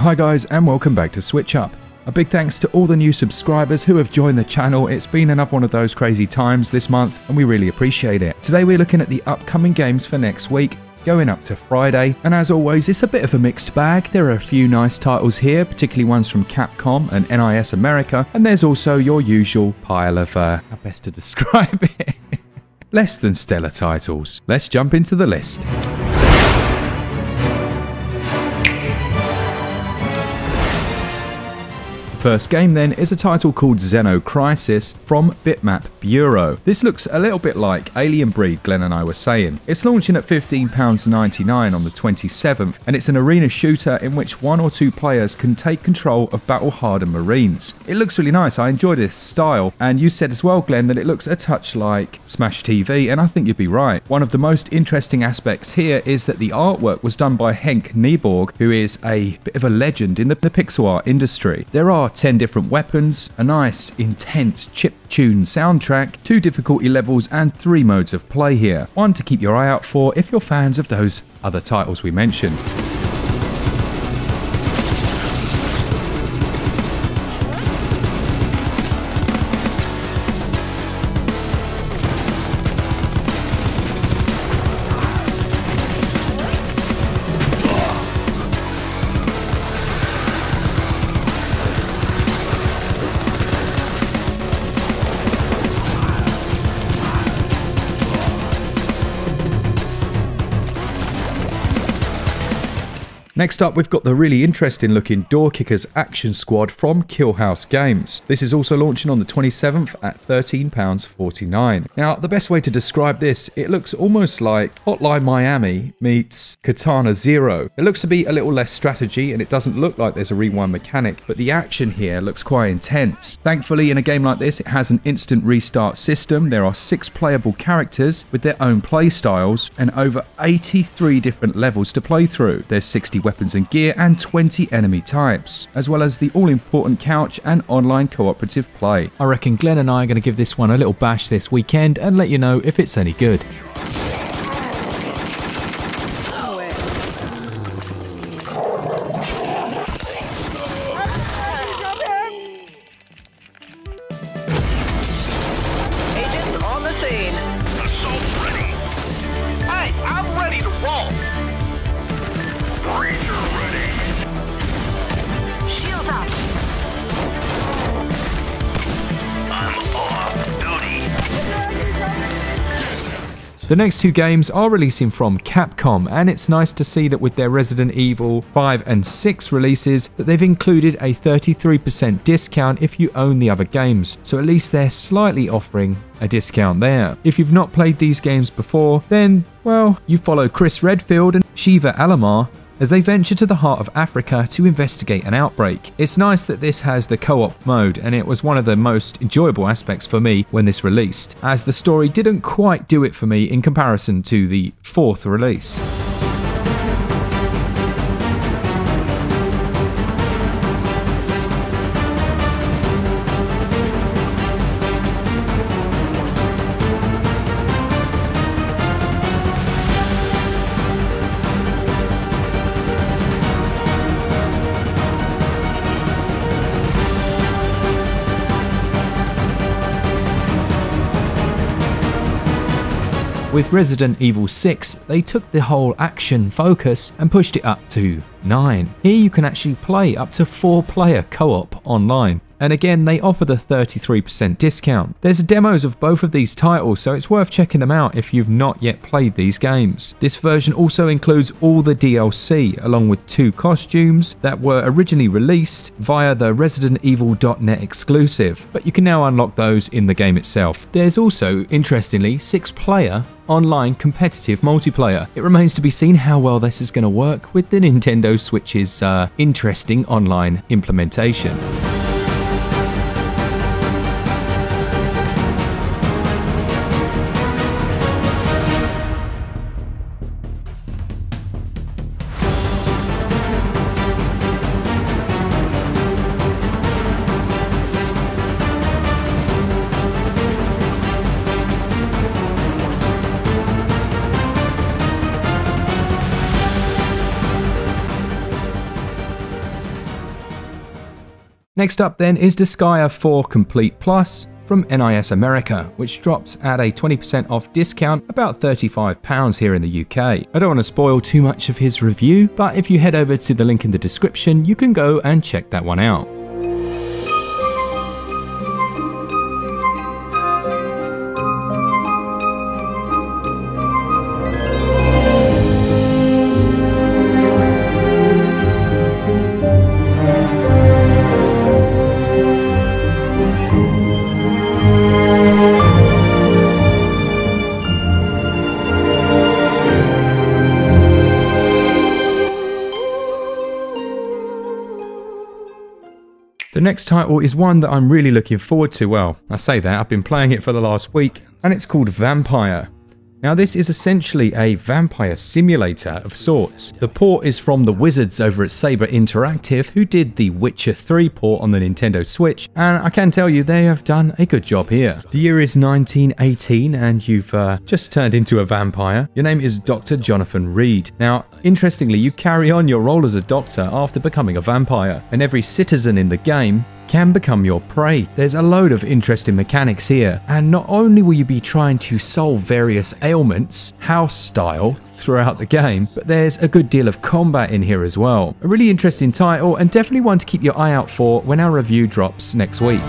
Hi guys, and welcome back to SwitchUp. A big thanks to all the new subscribers who have joined the channel. It's been another one of those crazy times this month and we really appreciate it. Today we're looking at the upcoming games for next week, going up to Friday, and as always it's a bit of a mixed bag. There are a few nice titles here, particularly ones from Capcom and NIS America, and there's also your usual pile of, how best to describe it, less than stellar titles. Let's jump into the list. First game then is a title called Xeno Crisis from Bitmap Bureau. This looks a little bit like Alien Breed, Glenn and I were saying. It's launching at £15.99 on the 27th, and it's an arena shooter in which one or two players can take control of battle-hardened marines. It looks really nice, I enjoy this style, and you said as well, Glenn, that it looks a touch like Smash TV, and I think you'd be right. One of the most interesting aspects here is that the artwork was done by Henk Nieborg, who is a bit of a legend in the pixel art industry. There are 10 different weapons, a nice intense chiptune soundtrack, 2 difficulty levels and 3 modes of play here. One to keep your eye out for if you're fans of those other titles we mentioned. Next up, we've got the really interesting looking Door Kickers Action Squad from Kill House Games. This is also launching on the 27th at £13.49. Now, the best way to describe this, it looks almost like Hotline Miami meets Katana Zero. It looks to be a little less strategy and it doesn't look like there's a rewind mechanic, but the action here looks quite intense. Thankfully, in a game like this, it has an instant restart system. There are 6 playable characters with their own play styles and over 83 different levels to play through. There's 60 weapons and gear and 20 enemy types, as well as the all-important couch and online cooperative play. I reckon Glenn and I are going to give this one a little bash this weekend and let you know if it's any good. The next 2 games are releasing from Capcom, and it's nice to see that with their Resident Evil 5 and 6 releases that they've included a 33% discount if you own the other games, so at least they're slightly offering a discount there. If you've not played these games before, then, well, you follow Chris Redfield and Sheva Alomar as they venture to the heart of Africa to investigate an outbreak. It's nice that this has the co-op mode, and it was one of the most enjoyable aspects for me when this released, as the story didn't quite do it for me in comparison to the 4th release. With Resident Evil 6, they took the whole action focus and pushed it up to 9. Here you can actually play up to 4-player co-op online. And again, they offer the 33% discount. There's demos of both of these titles, so it's worth checking them out if you've not yet played these games. This version also includes all the DLC, along with 2 costumes that were originally released via the Resident Evil.net exclusive, but you can now unlock those in the game itself. There's also, interestingly, 6-player online competitive multiplayer. It remains to be seen how well this is going to work with the Nintendo Switch's interesting online implementation. Next up then is Disgaea 4 Complete Plus from NIS America, which drops at a 20% off discount, about £35 here in the UK. I don't want to spoil too much of his review, but if you head over to the link in the description, you can go and check that one out. The next title is one that I'm really looking forward to. Well, I say that, I've been playing it for the last week, and it's called Vampyr. Now this is essentially a vampire simulator of sorts. The port is from the wizards over at Saber Interactive, who did the Witcher 3 port on the Nintendo Switch, and I can tell you they have done a good job here. The year is 1918 and you've just turned into a vampire. Your name is Dr. Jonathan Reed. Now, interestingly, you carry on your role as a doctor after becoming a vampire, and every citizen in the game can become your prey. There's a load of interesting mechanics here, and not only will you be trying to solve various ailments, house style, throughout the game, but there's a good deal of combat in here as well. A really interesting title, and definitely one to keep your eye out for when our review drops next week.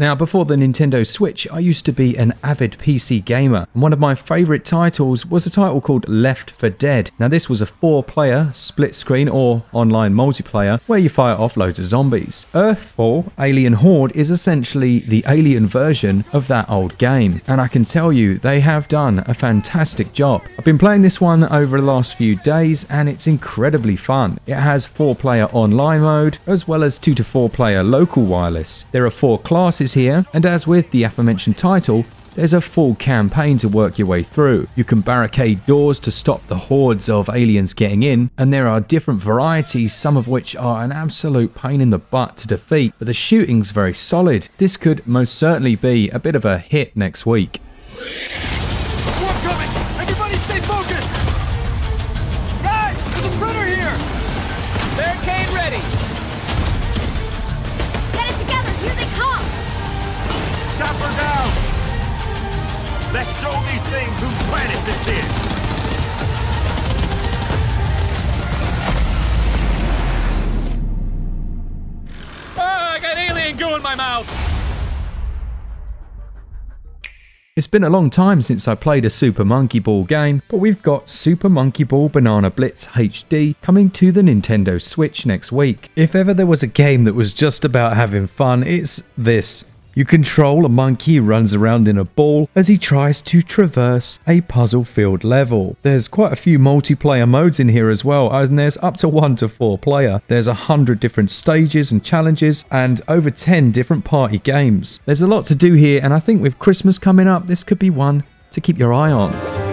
Now, before the Nintendo Switch, I used to be an avid PC gamer, and one of my favourite titles was a title called Left 4 Dead. Now this was a 4-player, split-screen or online multiplayer where you fire off loads of zombies. Earthfall, Alien Horde is essentially the alien version of that old game, and I can tell you they have done a fantastic job. I've been playing this one over the last few days and it's incredibly fun. It has 4-player online mode as well as 2 to 4-player local wireless. There are 4 classes here, and as with the aforementioned title, there's a full campaign to work your way through. You can barricade doors to stop the hordes of aliens getting in, and there are different varieties, some of which are an absolute pain in the butt to defeat, but the shooting's very solid. This could most certainly be a bit of a hit next week. Let's show these things whose planet this is! Ah, I got alien goo in my mouth! It's been a long time since I played a Super Monkey Ball game, but we've got Super Monkey Ball Banana Blitz HD coming to the Nintendo Switch next week. If ever there was a game that was just about having fun, it's this. You control a monkey who runs around in a ball as he tries to traverse a puzzle-filled level. There's quite a few multiplayer modes in here as well, and there's up to 1 to 4 player. There's 100 different stages and challenges, and over 10 different party games. There's a lot to do here, and I think with Christmas coming up, this could be one to keep your eye on.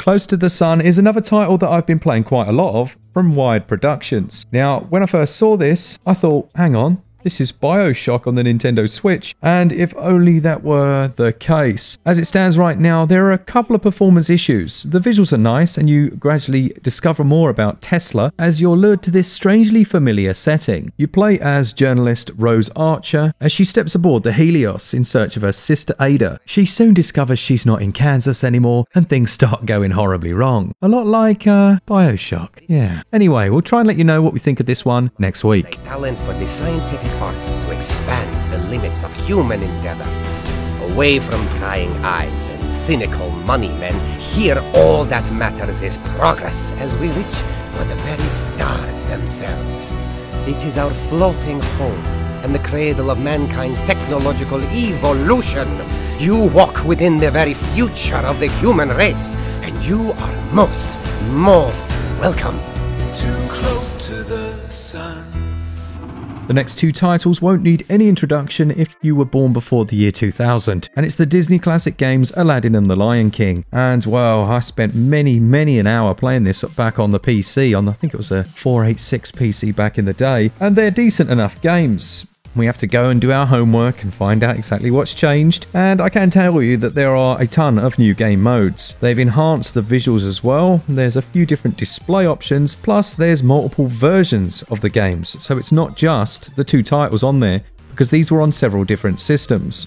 Close to the SUN is another title that I've been playing quite a lot of from Wired Productions. Now, when I first saw this, I thought, hang on, this is Bioshock on the Nintendo Switch, and if only that were the case. As it stands right now, there are a couple of performance issues. The visuals are nice, and you gradually discover more about Tesla as you're lured to this strangely familiar setting. You play as journalist Rose Archer as she steps aboard the Helios in search of her sister Ada. She soon discovers she's not in Kansas anymore, and things start going horribly wrong. A lot like Bioshock, yeah. Anyway, we'll try and let you know what we think of this one next week. Talent for the scientific arts to expand the limits of human endeavor. Away from prying eyes and cynical money men, here all that matters is progress as we reach for the very stars themselves. It is our floating home and the cradle of mankind's technological evolution. You walk within the very future of the human race, and you are most welcome. Too close to the sun. The next two titles won't need any introduction if you were born before the year 2000, and it's the Disney classic games Aladdin and the Lion King. And wow, I spent many an hour playing this back on the PC, on I think it was a 486 PC back in the day, and they're decent enough games. We have to go and do our homework and find out exactly what's changed, and I can tell you that there are a ton of new game modes. They've enhanced the visuals as well, there's a few different display options, plus there's multiple versions of the games, so it's not just the two titles on there, because these were on several different systems.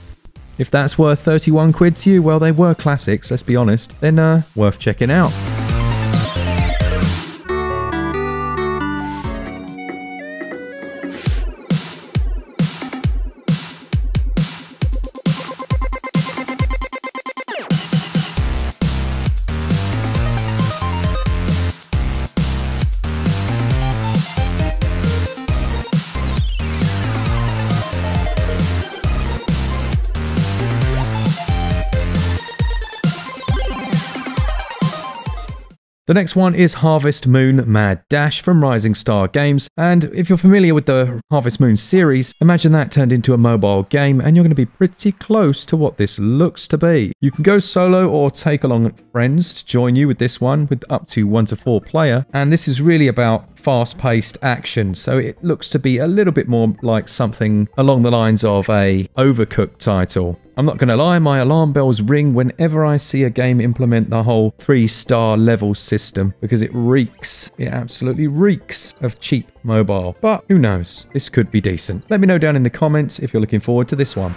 If that's worth 31 quid to you, well they were classics, let's be honest, then worth checking out. The next one is Harvest Moon Mad Dash from Rising Star Games, and if you're familiar with the Harvest Moon series, imagine that turned into a mobile game, and you're going to be pretty close to what this looks to be. You can go solo or take along friends to join you with this one, with up to 1 to 4 player, and this is really about fast-paced action, so it looks to be a little bit more like something along the lines of a Overcooked title. I'm not gonna lie, my alarm bells ring whenever I see a game implement the whole 3-star level system, because it reeks, it absolutely reeks of cheap mobile. But who knows, this could be decent. Let me know down in the comments if you're looking forward to this one.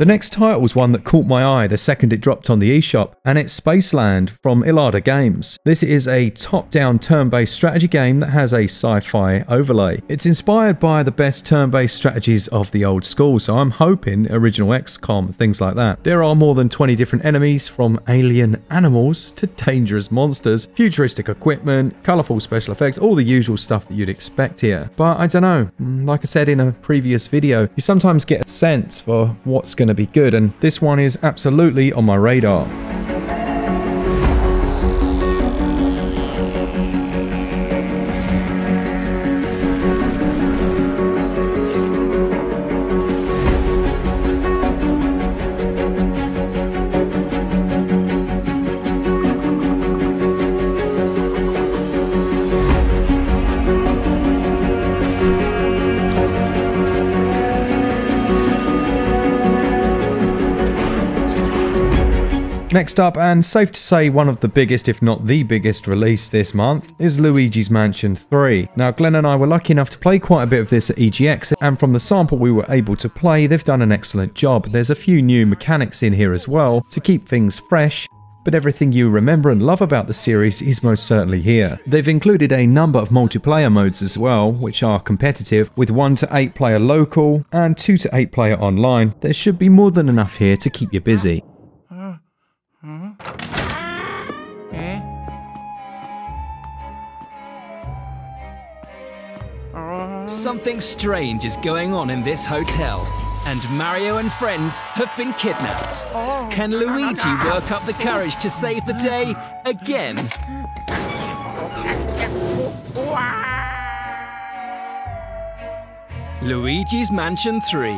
The next title was one that caught my eye the second it dropped on the eShop, and it's Spaceland from Ilada Games. This is a top-down turn-based strategy game that has a sci-fi overlay. It's inspired by the best turn-based strategies of the old school, so I'm hoping original XCOM, things like that. There are more than 20 different enemies, from alien animals to dangerous monsters, futuristic equipment, colourful special effects, all the usual stuff that you'd expect here. But I don't know, like I said in a previous video, you sometimes get a sense for what's going to be good, and this one is absolutely on my radar. Next up, and safe to say one of the biggest, if not the biggest release this month, is Luigi's Mansion 3. Now Glenn and I were lucky enough to play quite a bit of this at EGX, and from the sample we were able to play, they've done an excellent job. There's a few new mechanics in here as well to keep things fresh, but everything you remember and love about the series is most certainly here. They've included a number of multiplayer modes as well, which are competitive, with 1 to 8 player local and 2 to 8 player online. There should be more than enough here to keep you busy. Something strange is going on in this hotel, and Mario and friends have been kidnapped. Can Luigi work up the courage to save the day again? Luigi's Mansion 3.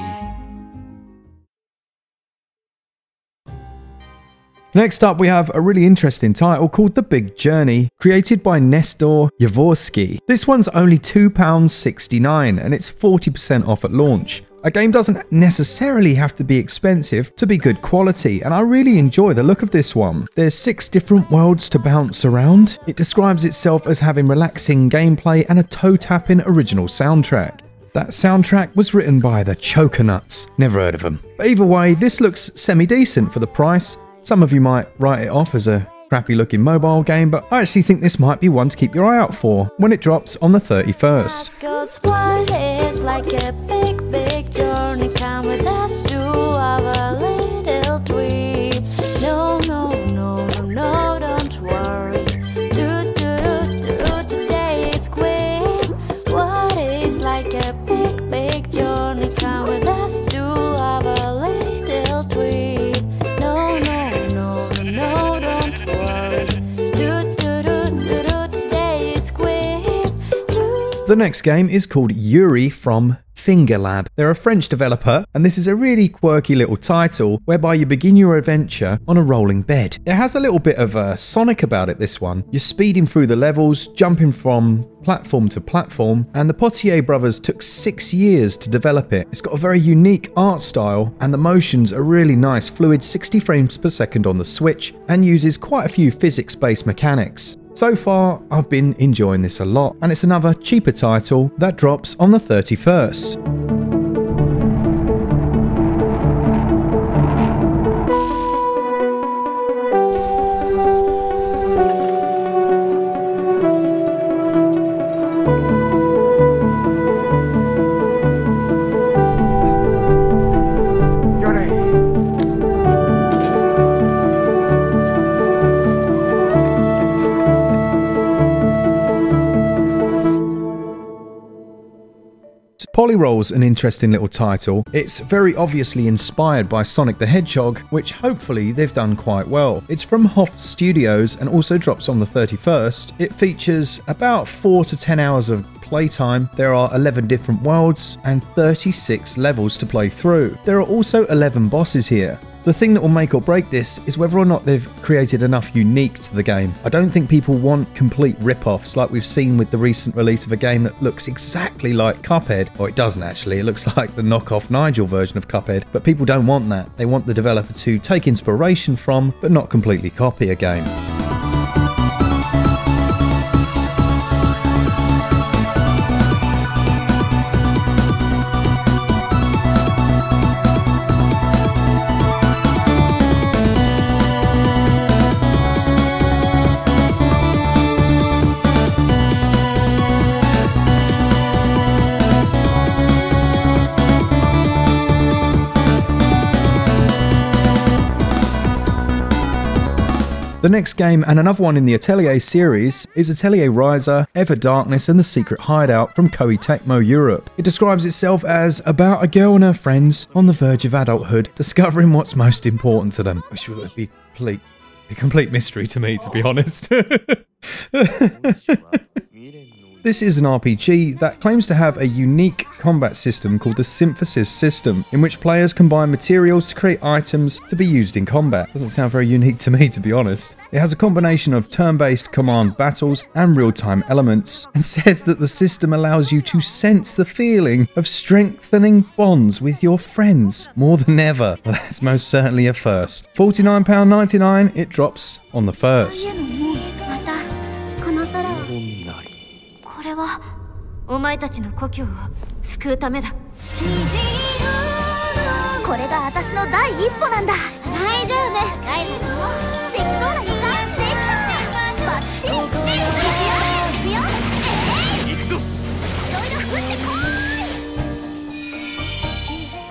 Next up, we have a really interesting title called The Big Journey, created by Nestor Yavorsky. This one's only £2.69 and it's 40% off at launch. A game doesn't necessarily have to be expensive to be good quality, and I really enjoy the look of this one. There's 6 different worlds to bounce around. It describes itself as having relaxing gameplay and a toe-tapping original soundtrack. That soundtrack was written by the Choconuts. Never heard of them. But either way, this looks semi-decent for the price. Some of you might write it off as a crappy looking mobile game, but I actually think this might be one to keep your eye out for when it drops on the 31st. The next game is called Yuri from Fingerlab. They're a French developer, and this is a really quirky little title whereby you begin your adventure on a rolling bed. It has a little bit of a Sonic about it, this one. You're speeding through the levels, jumping from platform to platform, and the Potier brothers took 6 years to develop it. It's got a very unique art style, and the motions are really nice, fluid 60 frames per second on the Switch, and uses quite a few physics-based mechanics. So far, I've been enjoying this a lot, and it's another cheaper title that drops on the 31st. Polyroll's an interesting little title. It's very obviously inspired by Sonic the Hedgehog, which hopefully they've done quite well. It's from Hoff Studios and also drops on the 31st. It features about 4 to 10 hours of playtime. There are 11 different worlds and 36 levels to play through. There are also 11 bosses here. The thing that will make or break this is whether or not they've created enough unique to the game. I don't think people want complete rip-offs like we've seen with the recent release of a game that looks exactly like Cuphead. Or it doesn't actually, it looks like the knockoff Nigel version of Cuphead, but people don't want that. They want the developer to take inspiration from, but not completely copy a game. The next game, and another one in the Atelier series, is Atelier Ryza, Ever Darkness and the Secret Hideout from Koei Tecmo Europe. It describes itself as about a girl and her friends on the verge of adulthood, discovering what's most important to them. Which would be a complete mystery to me, to be honest. This is an RPG that claims to have a unique combat system called the Synthesis System, in which players combine materials to create items to be used in combat. Doesn't sound very unique to me, to be honest. It has a combination of turn-based command battles and real-time elements, and says that the system allows you to sense the feeling of strengthening bonds with your friends more than ever. Well, that's most certainly a first. £49.99, it drops on the 1st.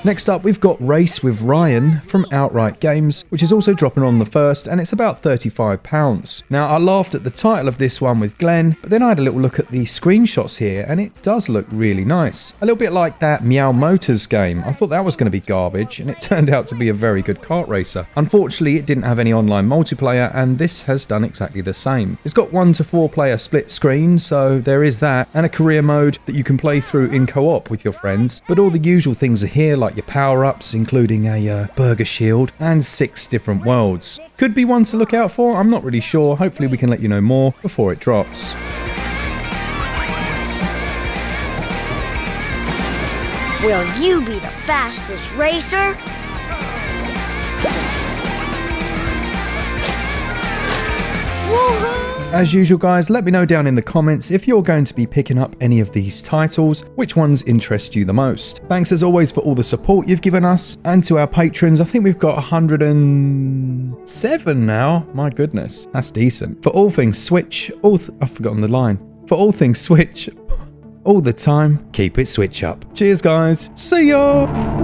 Next up, we've got Race with Ryan from Outright Games, which is also dropping on the 1st, and it's about £35. Now, I laughed at the title of this one with Glenn, but then I had a little look at the screenshots here, and it does look really nice. A little bit like that Meow Motors game. I thought that was going to be garbage, and it turned out to be a very good kart racer. Unfortunately, it didn't have any online multiplayer, and this has done exactly the same. It's got 1 to 4 player split screen, so there is that, and a career mode that you can play through in co-op with your friends, but all the usual things are here, like your power-ups, including a burger shield, and 6 different worlds. Could be one to look out for, I'm not really sure. Hopefully we can let you know more before it drops. Will you be the fastest racer? Woohoo! As usual guys, let me know down in the comments if you're going to be picking up any of these titles, which ones interest you the most. Thanks as always for all the support you've given us, and to our patrons. I think we've got 107 now, my goodness, that's decent. For all things Switch, I've forgotten the line. For all things Switch, all the time, keep it Switch up. Cheers guys, see ya!